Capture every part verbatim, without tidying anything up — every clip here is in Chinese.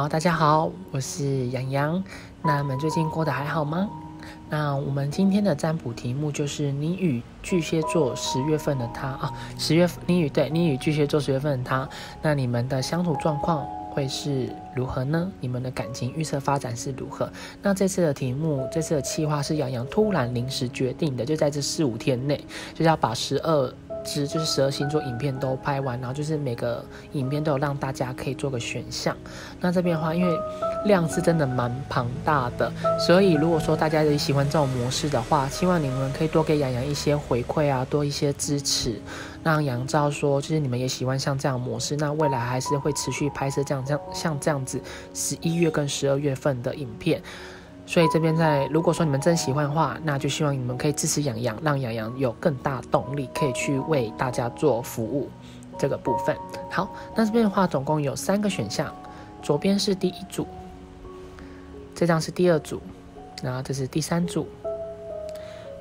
好，大家好，我是洋洋。那你们最近过得还好吗？那我们今天的占卜题目就是你与巨蟹座十月份的他啊，十月你与对你与巨蟹座十月份的他，那你们的相处状况会是如何呢？你们的感情预测发展是如何？那这次的题目，这次的企划是洋洋突然临时决定的，就在这四五天内，就是要把十二。只就是十二星座影片都拍完，然后就是每个影片都有让大家可以做个选项。那这边的话，因为量是真的蛮庞大的，所以如果说大家也喜欢这种模式的话，希望你们可以多给洋洋一些回馈啊，多一些支持，让洋知道说就是你们也喜欢像这样的模式。那未来还是会持续拍摄这样像像这样子十一月跟十二月份的影片。所以这边在，如果说你们真喜欢的话，那就希望你们可以支持洋洋，让洋洋有更大动力，可以去为大家做服务这个部分。好，那这边的话，总共有三个选项，左边是第一组，这张是第二组，然后这是第三组。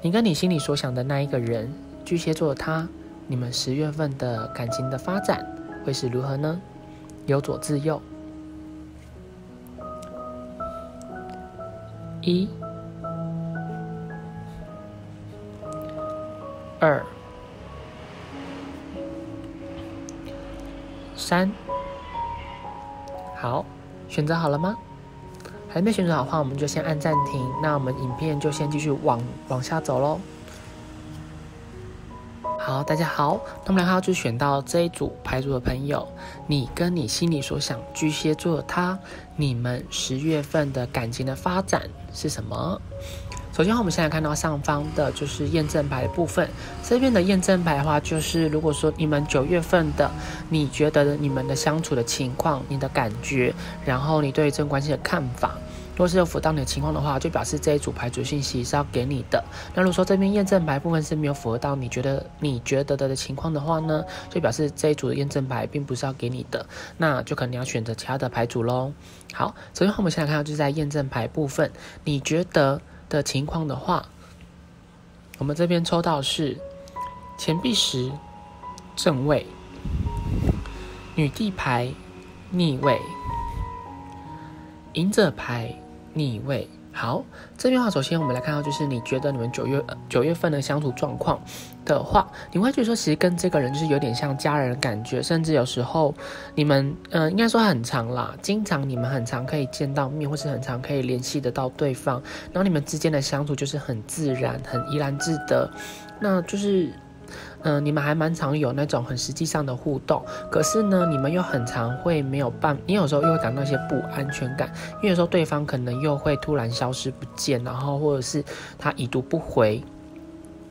你跟你心里所想的那一个人，巨蟹座的他，你们十月份的感情的发展会是如何呢？由左至右。一、二、三，好，选择好了吗？还没选择好的话，我们就先按暂停。那我们影片就先继续往往下走喽。好，大家好，那么然后就选到这一组牌组的朋友，你跟你心里所想巨蟹座的他，你们十月份的感情的发展是什么？首先，我们现在看到上方的就是验证牌的部分，这边的验证牌的话，就是如果说你们九月份的，你觉得你们的相处的情况、你的感觉，然后你对于这段关系的看法。若是有符合到你的情况的话，就表示这一组牌组信息是要给你的。那如果说这边验证牌部分是没有符合到你觉得你觉得的情况的话呢，就表示这一组的验证牌并不是要给你的，那就可能你要选择其他的牌组咯。好，首先我们先来看到就是在验证牌部分，你觉得的情况的话，我们这边抽到是钱币十正位，女帝牌逆位，隐者牌逆位。好，这边的话，首先我们来看到，就是你觉得你们九月九月份的相处状况的话，你会觉得说，其实跟这个人就是有点像家人的感觉，甚至有时候你们，呃，应该说很常啦，经常你们很常可以见到面，或是很常可以联系得到对方，然后你们之间的相处就是很自然，很怡然自得，那就是。嗯，你们还蛮常有那种很实际上的互动，可是呢，你们又很常会没有办，你有时候又会感到一些不安全感，因为有时候对方可能又会突然消失不见，然后或者是他已读不回，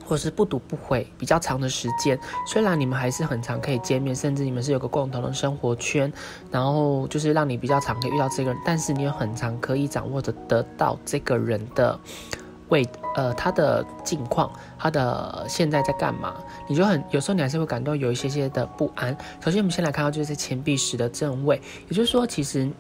或者是不读不回比较长的时间。虽然你们还是很常可以见面，甚至你们是有个共同的生活圈，然后就是让你比较常可以遇到这个人，但是你又很常可以掌握着得到这个人的为呃他的近况，他的现在在干嘛，你就很有时候你还是会感到有一些些的不安。首先我们先来看到就是钱币十的正位，也就是说其实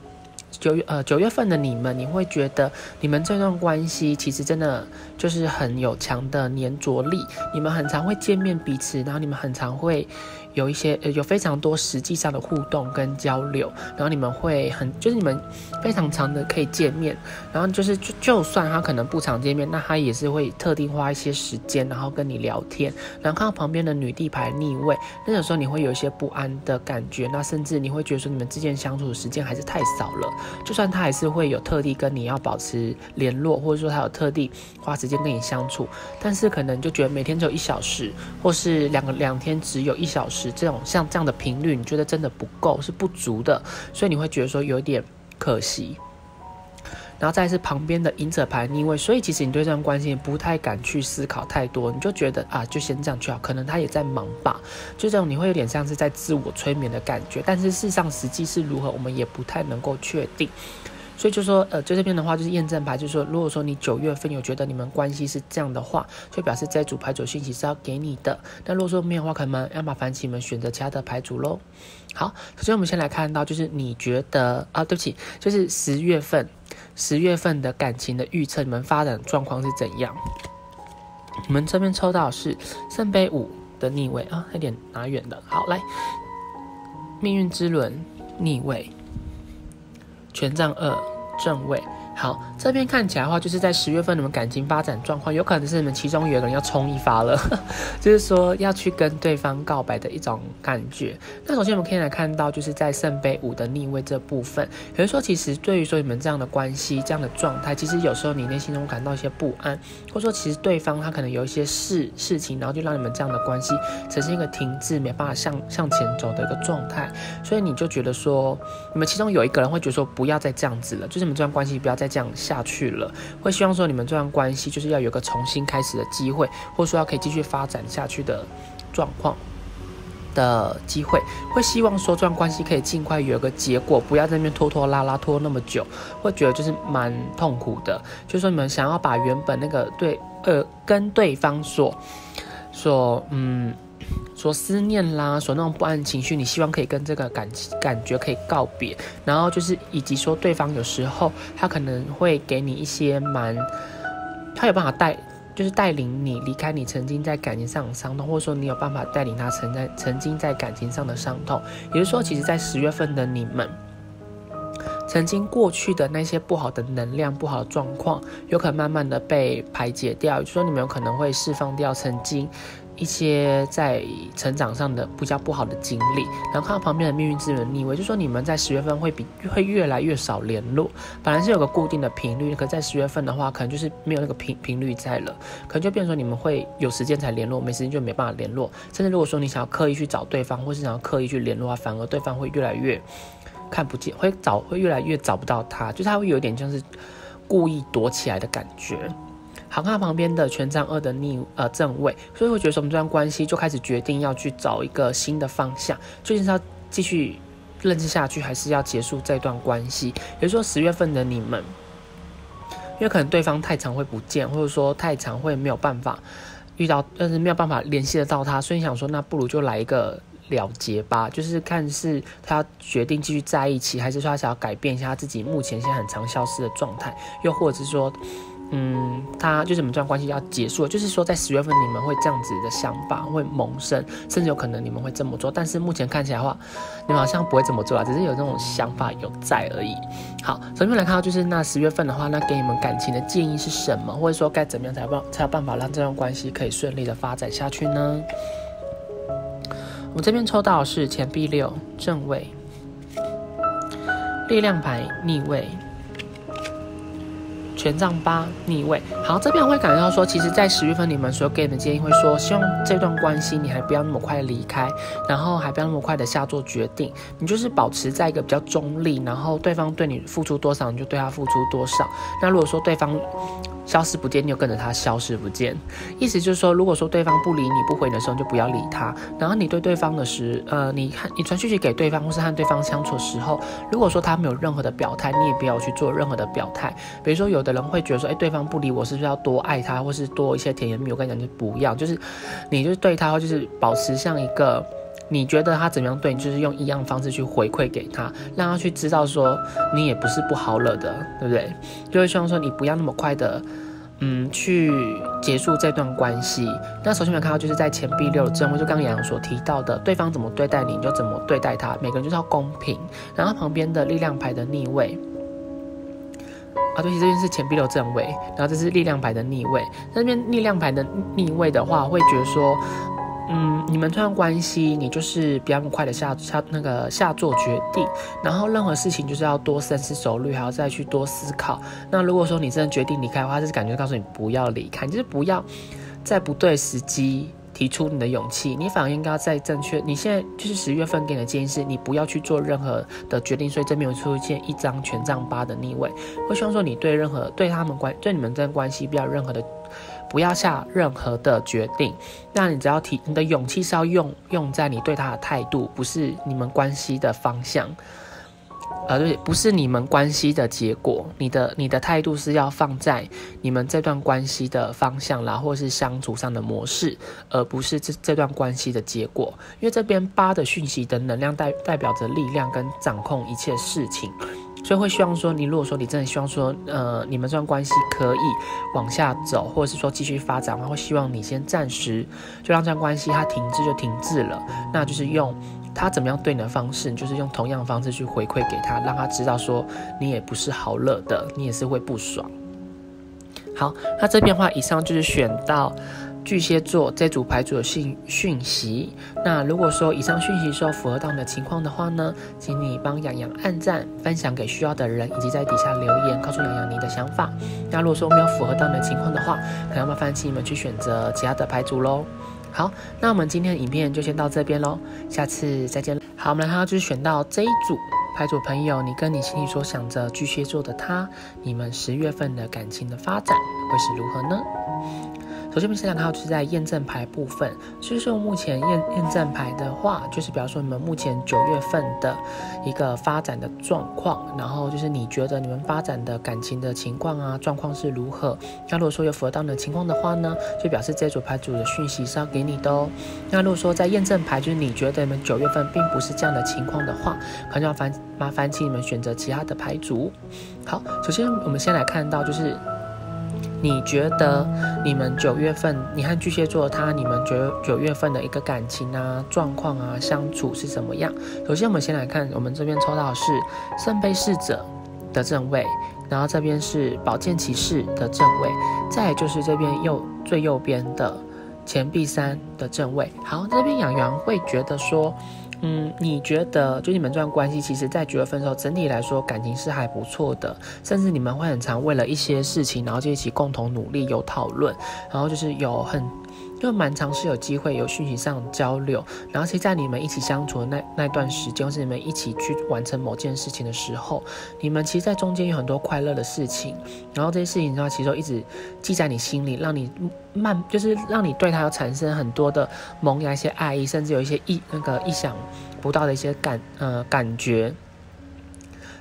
九月呃九月份的你们，你会觉得你们这段关系其实真的就是很有强的粘着力，你们很常会见面彼此，然后你们很常会有一些、呃、有非常多实际上的互动跟交流，然后你们会很就是你们非常常的可以见面，然后就是就就算他可能不常见面，那他也是会特定花一些时间，然后跟你聊天。然后看到旁边的女帝牌逆位，那种时候你会有一些不安的感觉，那甚至你会觉得说你们之间相处的时间还是太少了，就算他还是会有特地跟你要保持联络，或者说他有特地花时间跟你相处，但是可能就觉得每天只有一小时，或是两个两天只有一小时。这种像这样的频率，你觉得真的不够，是不足的，所以你会觉得说有点可惜。然后再来是旁边的隐者牌逆位，所以其实你对这段关系不太敢去思考太多，你就觉得啊，就先这样去好，可能他也在忙吧，就这种你会有点像是在自我催眠的感觉，但是事实上实际是如何，我们也不太能够确定。所以就说，呃，就这边的话就是验证牌，就是说，如果说你九月份有觉得你们关系是这样的话，就表示这组牌组信息是要给你的。那如果说没有的话，可能要麻烦请你们选择其他的牌组咯。好，首先我们先来看到，就是你觉得啊，对不起，就是十月份，十月份的感情的预测，你们发展状况是怎样？你们这边抽到的是圣杯五的逆位啊，有点拿远了。好，来，命运之轮逆位。权杖二正位。好，这边看起来的话，就是在十月份你们感情发展状况，有可能是你们其中有一个人要冲一发了，就是说要去跟对方告白的一种感觉。那首先我们可以来看到，就是在圣杯五的逆位这部分，也就是说，其实对于说你们这样的关系、这样的状态，其实有时候你内心中感到一些不安，或者说其实对方他可能有一些事事情，然后就让你们这样的关系呈现一个停滞、没办法向向前走的一个状态，所以你就觉得说，你们其中有一个人会觉得说，不要再这样子了，就是你们这段关系不要再这样下去了，会希望说你们这段关系就是要有个重新开始的机会，或者说要可以继续发展下去的状况的机会，会希望说这段关系可以尽快有个结果，不要在那边拖拖拉拉拖那么久，会觉得就是蛮痛苦的。就是说你们想要把原本那个对呃跟对方所所嗯。所思念啦，所那种不安情绪，你希望可以跟这个感感觉可以告别，然后就是以及说对方有时候他可能会给你一些蛮，他有办法带，就是带领你离开你曾经在感情上的伤痛，或者说你有办法带领他曾在曾经在感情上的伤痛，也就是说，其实在十月份的你们。曾经过去的那些不好的能量、不好的状况，有可能慢慢的被排解掉，就是说你们有可能会释放掉曾经一些在成长上的比较不好的经历，然后看到旁边的命运之门逆位，就是说你们在十月份会比会越来越少联络，本来是有个固定的频率，可在十月份的话，可能就是没有那个频频率在了，可能就变成说你们会有时间才联络，没时间就没办法联络，甚至如果说你想要刻意去找对方，或是想要刻意去联络，反而对方会越来越。看不见，会找会越来越找不到他，就是他会有点像是故意躲起来的感觉。好，看旁边的权杖二的逆呃正位，所以会觉得我们这段关系就开始决定要去找一个新的方向，究竟是要继续认识下去，还是要结束这段关系？也就是说，十月份的你们，因为可能对方太常会不见，或者说太常会没有办法遇到，但是没有办法联系得到他，所以想说，那不如就来一个。了结吧，就是看是他决定继续在一起，还是说他想要改变一下他自己目前现在很常消失的状态，又或者是说，嗯，他就是你们这段关系要结束了，就是说在十月份你们会这样子的想法会萌生，甚至有可能你们会这么做，但是目前看起来的话，你们好像不会这么做啦，只是有这种想法有在而已。好，首先来看到就是那十月份的话，那给你们感情的建议是什么，或者说该怎么样才有才有办法让这段关系可以顺利的发展下去呢？我这边抽到的是钱币六正位，力量牌逆位，权杖八逆位。好，这边我会感觉到说，其实，在十月份你们所给你们建议会说，希望这段关系你还不要那么快离开，然后还不要那么快的下做决定，你就是保持在一个比较中立，然后对方对你付出多少，你就对他付出多少。那如果说对方，消失不见，你就跟着他消失不见。意思就是说，如果说对方不理你、不回你的时候，你就不要理他。然后你对对方的时，呃，你看你传讯息给对方，或是和对方相处的时候，如果说他没有任何的表态，你也不要去做任何的表态。比如说，有的人会觉得说，哎、欸，对方不理我，是不是要多爱他，或是多一些甜言蜜语？我跟你讲，就不要，就是你就是对他，就是保持像一个。你觉得他怎么样对你，就是用一样方式去回馈给他，让他去知道说你也不是不好惹的，对不对？就会希望说你不要那么快的，嗯，去结束这段关系。那首先我们看到就是在钱币六的正位，就刚刚杨所提到的，对方怎么对待你，你就怎么对待他，每个人就是要公平。然后旁边的力量牌的逆位。啊，对，这边是钱币六正位，然后这是力量牌的逆位。那边力量牌的逆位的话，会觉得说。嗯，你们这段关系，你就是不要那么快的下下那个下做决定，然后任何事情就是要多深思熟虑，还要再去多思考。那如果说你真的决定离开的话，就是感觉告诉你不要离开，你就是不要在不对时机提出你的勇气，你反而应该在正确。你现在就是十月份给你的建议是，你不要去做任何的决定，所以这边有出现一张权杖八的逆位，我希望说你对任何对他们关对你们这段关系不要任何的。不要下任何的决定，那你只要提你的勇气是要用用在你对他的态度，不是你们关系的方向，呃，对，不是你们关系的结果。你的你的态度是要放在你们这段关系的方向啦，或是相处上的模式，而不是这这段关系的结果。因为这边八的讯息的能量代代表着力量跟掌控一切事情。所以会希望说，你如果说你真的希望说，呃，你们这段关系可以往下走，或者是说继续发展，然后希望你先暂时就让这段关系它停滞就停滞了，那就是用他怎么样对你的方式，就是用同样的方式去回馈给他，让他知道说你也不是好惹的，你也是会不爽。好，那这边的话，以上就是选到巨蟹座这组牌组的讯息。那如果说以上讯息说符合到你的情况的话呢，请你帮洋洋按赞，分享给需要的人，以及在底下留言告诉洋洋你的想法。那如果说没有符合到你的情况的话，可能要麻烦请你们去选择其他的牌组咯。好，那我们今天的影片就先到这边咯，下次再见。好，我们来看到就是选到这一组牌组朋友，你跟你心里所想着巨蟹座的他，你们十月份的感情的发展会是如何呢？首先我们想想看，就是在验证牌部分，就是说目前 验, 验证牌的话，就是比方说你们目前九月份的一个发展的状况，然后就是你觉得你们发展的感情的情况啊，状况是如何。那如果说有符合到你的情况的话呢，就表示这组牌组的讯息是要给你的哦。那如果说在验证牌，就是你觉得你们九月份并不是这样的情况的话，可能要烦麻烦请你们选择其他的牌组。好，首先我们先来看到就是你觉得你们九月份，你和巨蟹座他，你们九九月份的一个感情啊、状况啊、相处是怎么样？首先，我们先来看，我们这边抽到的是圣杯侍者的正位，然后这边是宝剑骑士的正位，再来就是这边右最右边的钱币三的正位。好，这边洋洋会觉得说，嗯，你觉得就你们这段关系，其实在九月份的时候，整体来说感情是还不错的，甚至你们会很常为了一些事情，然后就一起共同努力，有讨论，然后就是有很就蛮常是有机会有讯息上交流，然后其实在你们一起相处的那那段时间，或是你们一起去完成某件事情的时候，你们其实在中间有很多快乐的事情，然后这些事情的话，其实都一直记在你心里，让你慢就是让你对他要产生很多的萌芽一些爱意，甚至有一些意那个意想不到的一些感呃感觉，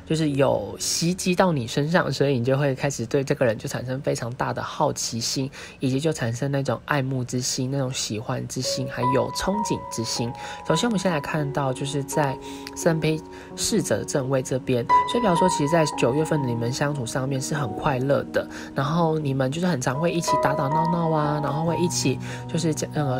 就是有袭击到你身上，所以你就会开始对这个人就产生非常大的好奇心，以及就产生那种爱慕之心、那种喜欢之心，还有憧憬之心。首先我们先来看到就是在圣杯侍者正位这边，所以比方说其实在九月份的你们相处上面是很快乐的，然后你们就是很常会一起打打闹闹啊，然后会一起就是呃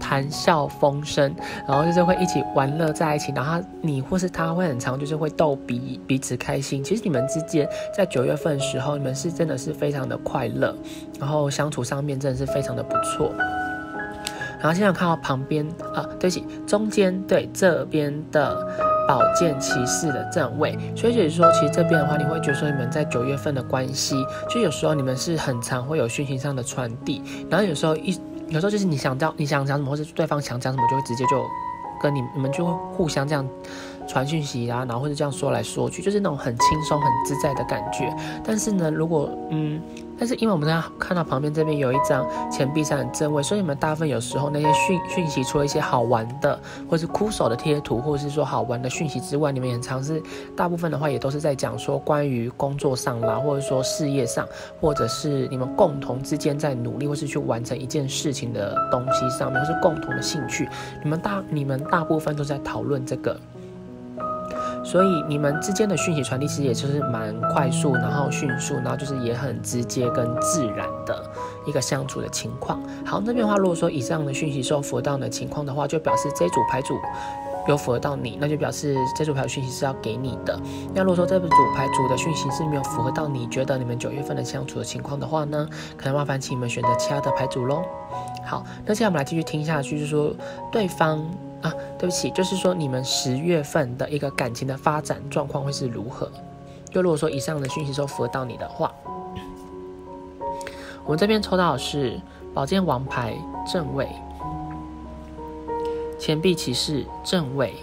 谈笑风生，然后就是会一起玩乐在一起，然后你或是他会很常就是会逗彼彼此开心。其实你们之间在九月份的时候，你们是真的是非常的快乐，然后相处上面真的是非常的不错。然后现在看到旁边啊，对不起，中间对这边的宝剑骑士的正位，所以就是说，其实这边的话，你会觉得说你们在九月份的关系，就有时候你们是很常会有讯息上的传递，然后有时候一有时候就是你想到你想讲什么，或者对方想讲什么，就会直接就跟你你们就会互相这样传讯息啊，然后或者这样说来说去，就是那种很轻松、很自在的感觉。但是呢，如果嗯，但是因为我们刚刚看到旁边这边有一张钱币上的正位，所以你们大部分有时候那些讯讯息，除了一些好玩的，或是酷手的贴图，或者是说好玩的讯息之外，你们很常是大部分的话也都是在讲说关于工作上啦，或者说事业上，或者是你们共同之间在努力，或是去完成一件事情的东西上面，或是共同的兴趣，你们大你们大部分都在讨论这个。所以你们之间的讯息传递其实也就是蛮快速，然后迅速，然后就是也很直接跟自然的一个相处的情况。好，这边的话，如果说以上的讯息是有符合到你的情况的话，就表示这组牌组有符合到你，那就表示这组牌的讯息是要给你的。那如果说这组牌组的讯息是没有符合到你觉得你们九月份的相处的情况的话呢，可能麻烦请你们选择其他的牌组咯。好，那现在我们来继续听下去，就是说对方啊，对不起，就是说你们十月份的一个感情的发展状况会是如何？就如果说以上的讯息都符合到你的话，我们这边抽到的是宝剑王牌正位，钱币骑士正位，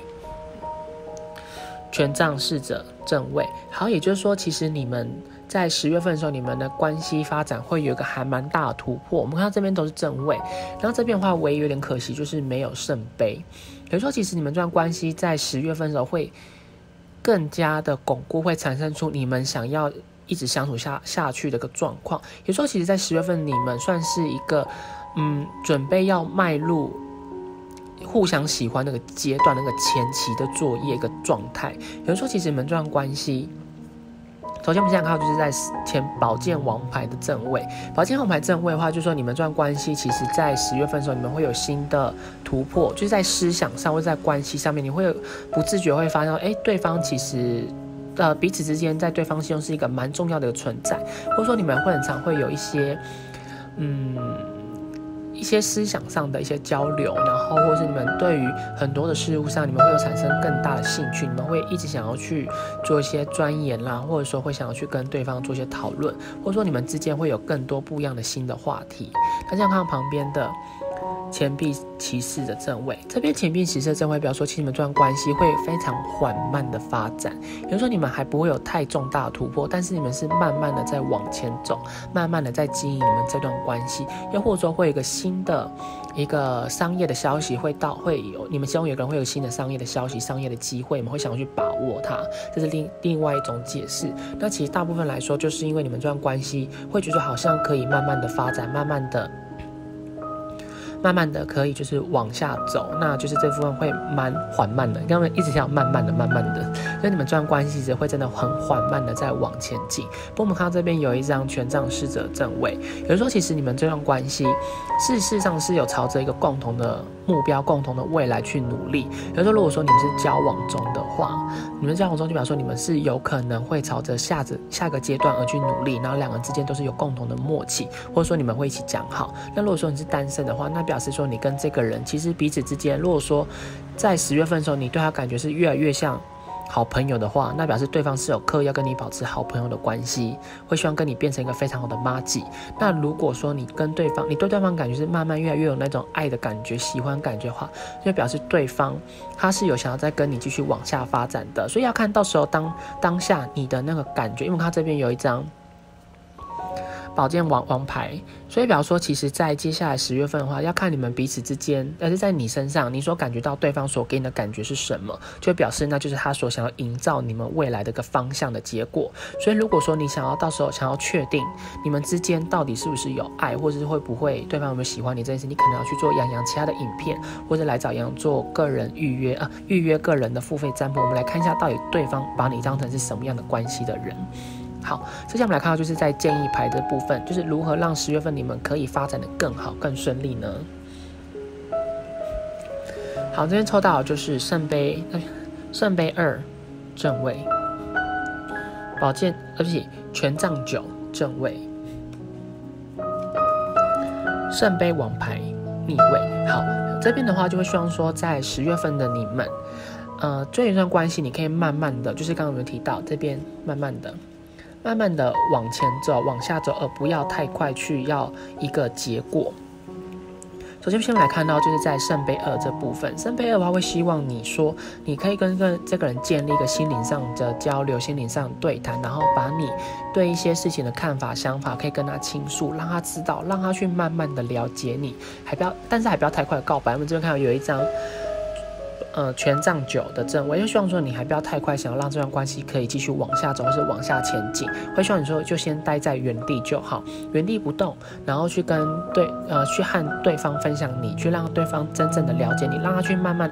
权杖侍者正位。好，也就是说，其实你们在十月份的时候，你们的关系发展会有一个还蛮大的突破。我们看到这边都是正位，然后这边的话唯一有点可惜就是没有圣杯。比如说，其实你们这段关系在十月份的时候会更加的巩固，会产生出你们想要一直相处下下去的一个状况。也就是说，其实在十月份你们算是一个嗯，准备要迈入互相喜欢那个阶段、那个前期的作业一个状态。有人说，其实你们这段关系首先我们现在看到就是在前宝剑王牌的正位，宝剑王牌正位的话，就是说你们这段关系，其实在十月份的时候，你们会有新的突破，就是在思想上或者在关系上面，你会有不自觉会发现，哎，对方其实。呃，彼此之间在对方心中是一个蛮重要的存在，或者说你们会很常会有一些，嗯，一些思想上的一些交流，然后或是你们对于很多的事物上，你们会有产生更大的兴趣，你们会一直想要去做一些钻研啦，或者说会想要去跟对方做一些讨论，或者说你们之间会有更多不一样的新的话题。那这样看到旁边的。钱币骑士的正位，这边钱币骑士的正位，比如说，其实你们这段关系会非常缓慢的发展，比如说你们还不会有太重大的突破，但是你们是慢慢的在往前走，慢慢的在经营你们这段关系，又或者说会有一个新的一个商业的消息会到，会有你们其中有个人会有新的商业的消息、商业的机会，你们会想要去把握它，这是另另外一种解释。那其实大部分来说，就是因为你们这段关系会觉得好像可以慢慢的发展，慢慢的。慢慢的可以就是往下走，那就是这部分会蛮缓慢的，因为一直想慢慢的、慢慢的，所以你们这段关系会真的很缓慢的在往前进。不过我们看到这边有一张权杖侍者正位，也就是说其实你们这段关系事实上是有朝着一个共同的目标、共同的未来去努力。也就是说，如果说你们是交往中的话，你们交往中就表示说你们是有可能会朝着下子下个阶段而去努力，然后两个人之间都是有共同的默契，或者说你们会一起讲好。那如果说你是单身的话，那表示说，你跟这个人其实彼此之间，如果说在十月份的时候，你对他感觉是越来越像好朋友的话，那表示对方是有刻意要跟你保持好朋友的关系，会希望跟你变成一个非常好的麻吉。那如果说你跟对方，你对对方感觉是慢慢越来越有那种爱的感觉、喜欢感觉的话，就表示对方他是有想要再跟你继续往下发展的。所以要看到时候当当下你的那个感觉，因为他这边有一张。宝剑王王牌，所以比方说，其实，在接下来十月份的话，要看你们彼此之间，而是在你身上，你所感觉到对方所给你的感觉是什么，就表示那就是他所想要营造你们未来的一个方向的结果。所以，如果说你想要到时候想要确定你们之间到底是不是有爱，或者是会不会对方有没有喜欢你这件事，你可能要去做洋洋其他的影片，或者来找洋洋做个人预约啊，预约个人的付费占卜。我们来看一下，到底对方把你当成是什么样的关系的人。好，接下来我们来看到就是在建议牌的部分，就是如何让十月份你们可以发展的更好、更顺利呢？好，这边抽到就是圣杯，圣杯二正位，宝剑，对不起，权杖九正位，圣杯王牌逆位。好，这边的话就会希望说，在十月份的你们，呃，这一段关系你可以慢慢的，就是刚刚我们提到这边慢慢的。慢慢的往前走，往下走，而不要太快去要一个结果。首先，先来看到就是在圣杯二这部分，圣杯二的话会希望你说，你可以跟跟这个人建立一个心灵上的交流、心灵上的对谈，然后把你对一些事情的看法、想法可以跟他倾诉，让他知道，让他去慢慢的了解你，还不要，但是还不要太快告白。我们这边看到有一张。呃，权杖九的正位，就希望说你还不要太快，想要让这段关系可以继续往下走，或是往下前进，会希望你说就先待在原地就好，原地不动，然后去跟对呃去和对方分享你，去让对方真正的了解你，让他去慢慢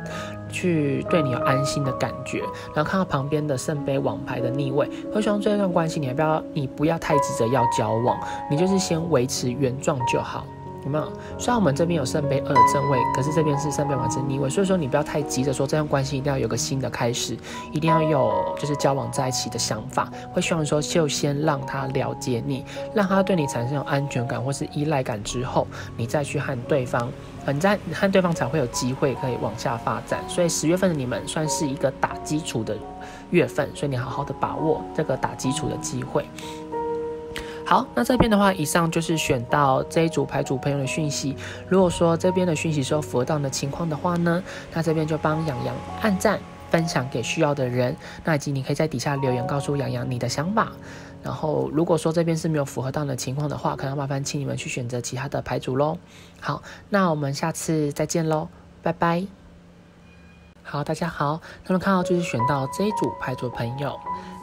去对你有安心的感觉。然后看到旁边的圣杯王牌的逆位，会希望这段关系你还不要你不要太急着要交往，你就是先维持原状就好。有没有？虽然我们这边有圣杯二的正位，可是这边是圣杯王是逆位，所以说你不要太急着说这段关系一定要有个新的开始，一定要有就是交往在一起的想法，会希望说就先让他了解你，让他对你产生有安全感或是依赖感之后，你再去和对方，呃、你再和对方才会有机会可以往下发展。所以十月份的你们算是一个打基础的月份，所以你好好的把握这个打基础的机会。好，那这边的话，以上就是选到这一组牌组朋友的讯息。如果说这边的讯息是符合到你的情况的话呢，那这边就帮洋洋按赞、分享给需要的人。那以及你可以在底下留言告诉洋洋你的想法。然后如果说这边是没有符合到你的情况的话，可能要麻烦请你们去选择其他的牌组咯。好，那我们下次再见咯，拜拜。好，大家好，那么看到就是选到这一组牌组朋友。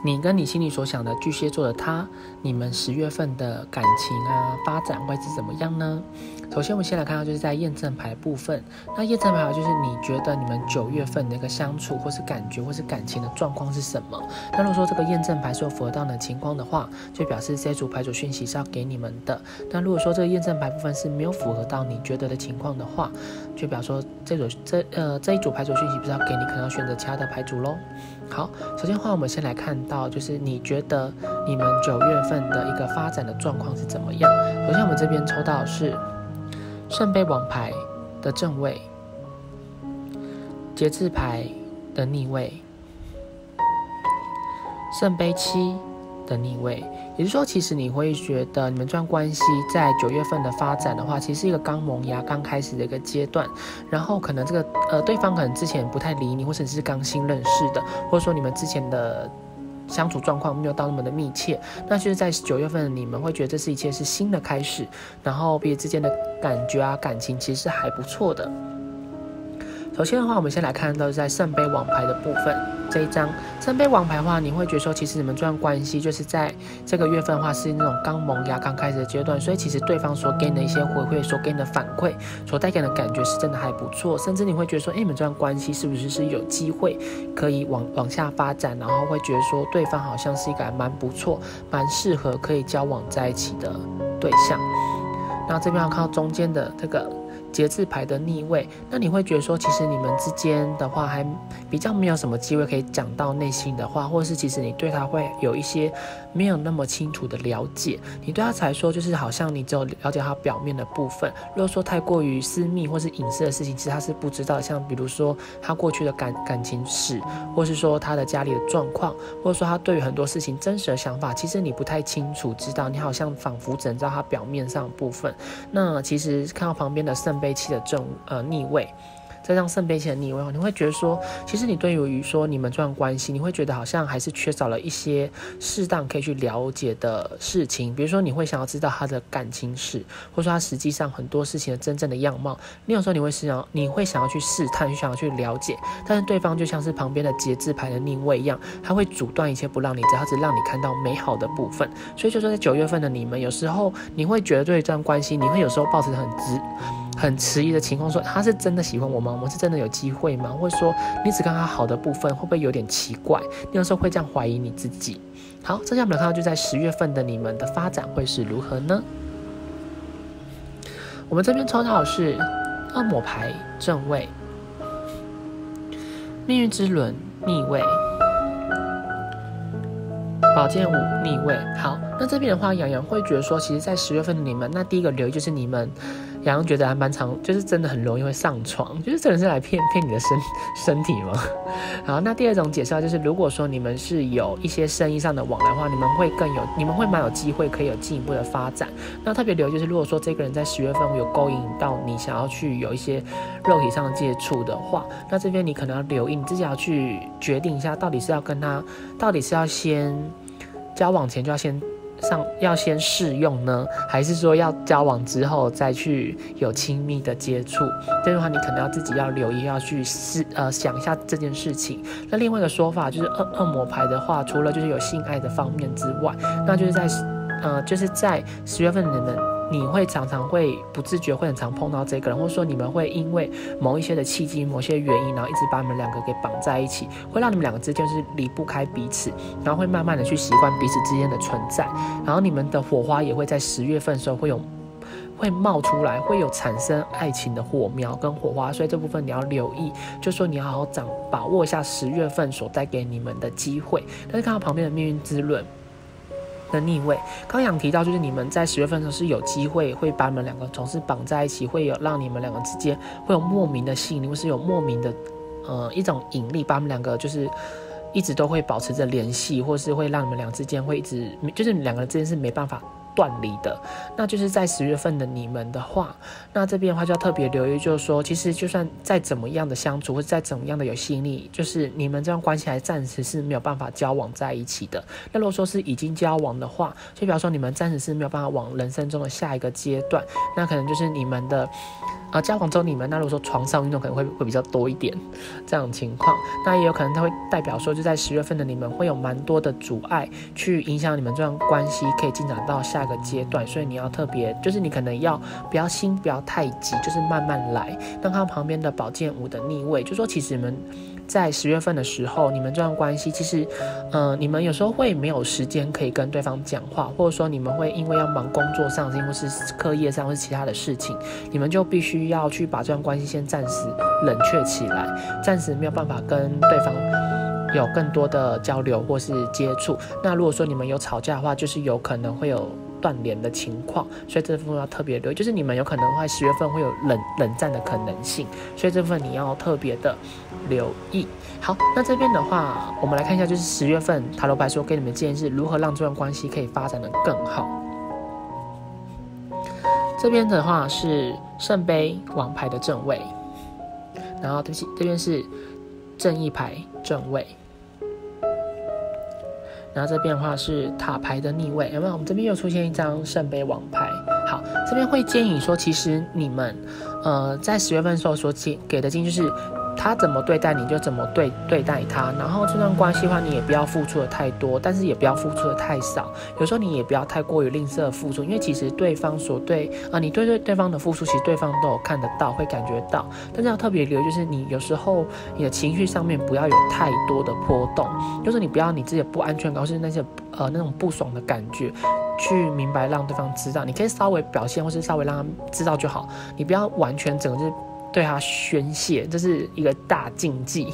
你跟你心里所想的巨蟹座的他，你们十月份的感情啊发展会是怎么样呢？首先我们先来看到就是在验证牌部分，那验证牌就是你觉得你们九月份的一个相处或是感觉或是感情的状况是什么。那如果说这个验证牌所符合到你的情况的话，就表示这组牌组讯息是要给你们的。那如果说这个验证牌部分是没有符合到你觉得的情况的话，就表示说这组这呃这一组牌组讯息不是要给你，可能要选择其他的牌组咯。好，首先的话我们先来看到就是你觉得你们九月份的一个发展的状况是怎么样。首先我们这边抽到的是圣杯王牌的正位，节制牌的逆位，圣杯七的逆位，也就是说，其实你会觉得你们这段关系在九月份的发展的话，其实是一个刚萌芽、刚开始的一个阶段。然后可能这个呃，对方可能之前不太理你，或者是刚新认识的，或者说你们之前的相处状况没有到那么的密切，那就是在九月份你们会觉得这是一切是新的开始，然后彼此之间的感觉啊、感情其实还不错的。首先的话，我们先来看到在圣杯王牌的部分这一张，圣杯王牌的话，你会觉得说，其实你们这段关系就是在这个月份的话是那种刚萌芽、刚开始的阶段，所以其实对方所给你的一些回馈、所给你的反馈、所带给你的感觉是真的还不错，甚至你会觉得说，哎，你们这段关系是不是是有机会可以往往下发展，然后会觉得说，对方好像是一个还蛮不错、蛮适合可以交往在一起的对象。那这边要看到中间的这个节制牌的逆位，那你会觉得说，其实你们之间的话还比较没有什么机会可以讲到内心的话，或者是其实你对他会有一些没有那么清楚的了解，你对他才说就是好像你只有了解他表面的部分。如果说太过于私密或是隐私的事情，其实他是不知道，像比如说他过去的感感情史，或是说他的家里的状况，或者说他对于很多事情真实的想法，其实你不太清楚知道，你好像仿佛只能知道他表面上的部分。那其实看到旁边的圣杯七的正呃逆位，再让圣杯七的逆位，你会觉得说，其实你对于说你们这段关系，你会觉得好像还是缺少了一些适当可以去了解的事情，比如说你会想要知道他的感情史，或者说他实际上很多事情的真正的样貌。你有时候你会想，你会想要去试探，想要去了解，但是对方就像是旁边的节制牌的逆位一样，他会阻断一切不让你知道，他只让你看到美好的部分。所以就说在九月份的你们，有时候你会觉得对于这段关系，你会有时候抱持很直。很迟疑的情况，说他是真的喜欢我吗？我们是真的有机会吗？或者说你只看他好的部分，会不会有点奇怪？你有时候会这样怀疑你自己。好，接下来我们来看到就在十月份的你们的发展会是如何呢？我们这边抽到的是恶魔牌正位，命运之轮逆位，宝剑五逆位。好，那这边的话，洋洋会觉得说，其实在十月份的你们，那第一个留意就是你们。洋洋觉得还蛮常，就是真的很容易会上床，就是真的是来骗骗你的身身体吗？好，那第二种解释就是，如果说你们是有一些生意上的往来的话，你们会更有，你们会蛮有机会可以有进一步的发展。那特别留意就是，如果说这个人在十月份有勾引到你想要去有一些肉体上的接触的话，那这边你可能要留意，你自己要去决定一下，到底是要跟他，到底是要先交往前就要先。上要先试用呢，还是说要交往之后再去有亲密的接触？这的话，你可能要自己要留意，要去思呃想一下这件事情。那另外一个说法就是恶恶魔牌的话，除了就是有性爱的方面之外，那就是在呃就是在十月份你们你会常常会不自觉会很常碰到这个人，或者说你们会因为某一些的契机、某些原因，然后一直把你们两个给绑在一起，会让你们两个之间就是离不开彼此，然后会慢慢的去习惯彼此之间的存在，然后你们的火花也会在十月份的时候会有会冒出来，会有产生爱情的火苗跟火花，所以这部分你要留意，就说你要好好掌把握一下十月份所带给你们的机会。但是看到旁边的命运之轮的逆位，刚想提到就是你们在十月份的时候是有机会会把你们两个总是绑在一起，会有让你们两个之间会有莫名的吸引力，或是有莫名的呃一种引力，把你们两个就是一直都会保持着联系，或是会让你们两个之间会一直就是两个人之间是没办法断离的。那就是在十月份的你们的话，那这边的话就要特别留意，就是说其实就算再怎么样的相处，或者再怎么样的有吸引力，就是你们这段关系还暂时是没有办法交往在一起的。那如果说是已经交往的话，就比方说你们暂时是没有办法往人生中的下一个阶段，那可能就是你们的啊，家访之后你们那如果说床上运动可能会会比较多一点这样的情况，那也有可能它会代表说就在十月份的你们会有蛮多的阻碍去影响你们这段关系可以进展到下个阶段，所以你要特别就是你可能要不要心不要太急，就是慢慢来。那看旁边的宝剑五的逆位就说其实你们在十月份的时候你们这段关系其实呃，你们有时候会没有时间可以跟对方讲话，或者说你们会因为要忙工作上或是课业上或是其他的事情，你们就必须要去把这段关系先暂时冷却起来，暂时没有办法跟对方有更多的交流或是接触。那如果说你们有吵架的话就是有可能会有断联的情况，所以这部分要特别留意，就是你们有可能会十月份会有冷冷战的可能性，所以这部分你要特别的留意。好，那这边的话我们来看一下就是十月份塔罗牌说给你们建议是如何让这段关系可以发展的更好。这边的话是圣杯王牌的正位，然后对不起这边是正义牌正位，然后这边的话是塔牌的逆位，有没有？我们这边又出现一张圣杯王牌。好，这边会建议说，其实你们，呃，在十月份的时候所给的建议就是，他怎么对待你就怎么对对待他，然后这段关系的话，你也不要付出的太多，但是也不要付出的太少。有时候你也不要太过于吝啬的付出，因为其实对方所对啊、呃，你对对对方的付出，其实对方都有看得到，会感觉到。但是要特别留意，就是你有时候你的情绪上面不要有太多的波动，就是你不要你自己的不安全感，或是那些呃那种不爽的感觉。去明白让对方知道，你可以稍微表现，或是稍微让他知道就好，你不要完全整个就是对他宣泄，这是一个大禁忌。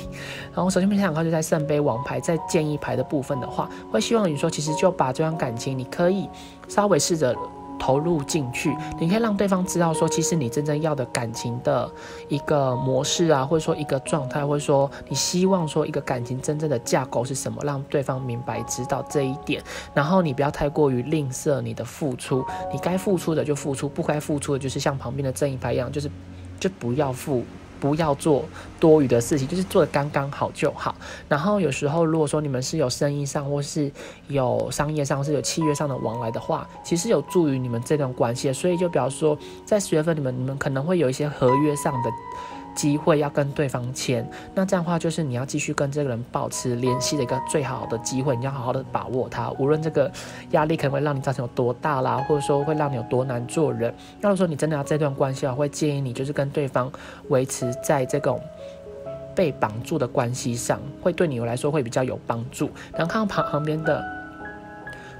然后首先面向的话就在圣杯王牌在建议牌的部分的话，会希望你说其实就把这段感情你可以稍微试着投入进去，你可以让对方知道说其实你真正要的感情的一个模式啊，或者说一个状态，或者说你希望说一个感情真正的架构是什么，让对方明白知道这一点。然后你不要太过于吝啬你的付出，你该付出的就付出，不该付出的就是像旁边的正义牌一样，就是就不要付不要做多余的事情，就是做的刚刚好就好。然后有时候如果说你们是有生意上或是有商业上或是有契约上的往来的话，其实有助于你们这段关系，所以就比方说在十月份你们你们可能会有一些合约上的机会要跟对方签，那这样的话就是你要继续跟这个人保持联系的一个最好的机会，你要好好的把握它，无论这个压力可能会让你造成有多大啦，或者说会让你有多难做人。那如果说你真的要这段关系啊，会建议你就是跟对方维持在这种被绑住的关系上，会对你来说会比较有帮助。然后看到旁边的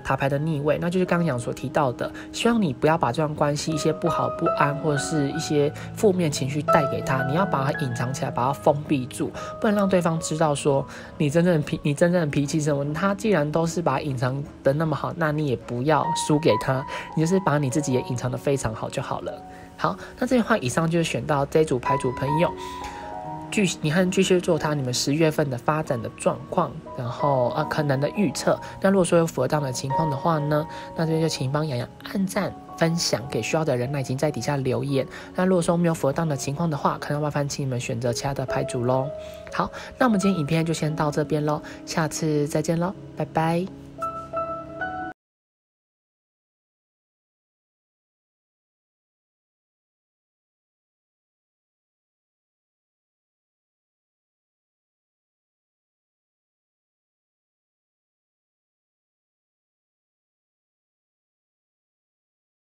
塔牌的逆位，那就是刚刚讲所提到的，希望你不要把这段关系一些不好不安或者是一些负面情绪带给他，你要把它隐藏起来，把它封闭住，不能让对方知道说你真正的脾你真正的脾气是什么。他既然都是把它隐藏的那么好，那你也不要输给他，你就是把你自己也隐藏的非常好就好了。好，那这句话以上就是选到这一组牌组朋友。巨你和巨蟹座他你们十月份的发展的状况，然后啊可能的预测。那如果说有符合这样的情况的话呢，那这边就请帮洋洋按赞分享给需要的人，那已经在底下留言。那如果说没有符合这样的情况的话，可能麻烦请你们选择其他的牌组咯。好，那我们今天影片就先到这边咯，下次再见咯，拜拜。